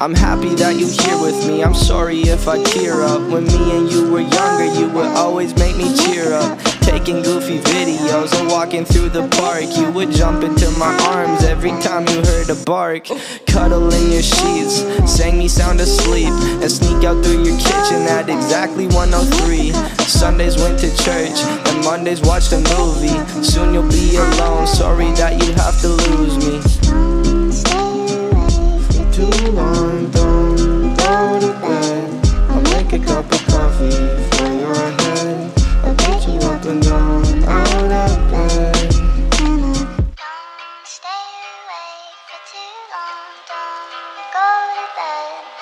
I'm happy that you here with me. I'm sorry if I tear up. When me and you were younger, you would always make me cheer up. Taking goofy videos and walking through the park, you would jump into my arms every time you heard a bark. Cuddle in your sheets, sang me sound asleep, and sneak out through your kitchen at exactly 1:03. Sundays went to church and Mondays watched a movie. Soon you'll be alone, sorry that you have to lose me.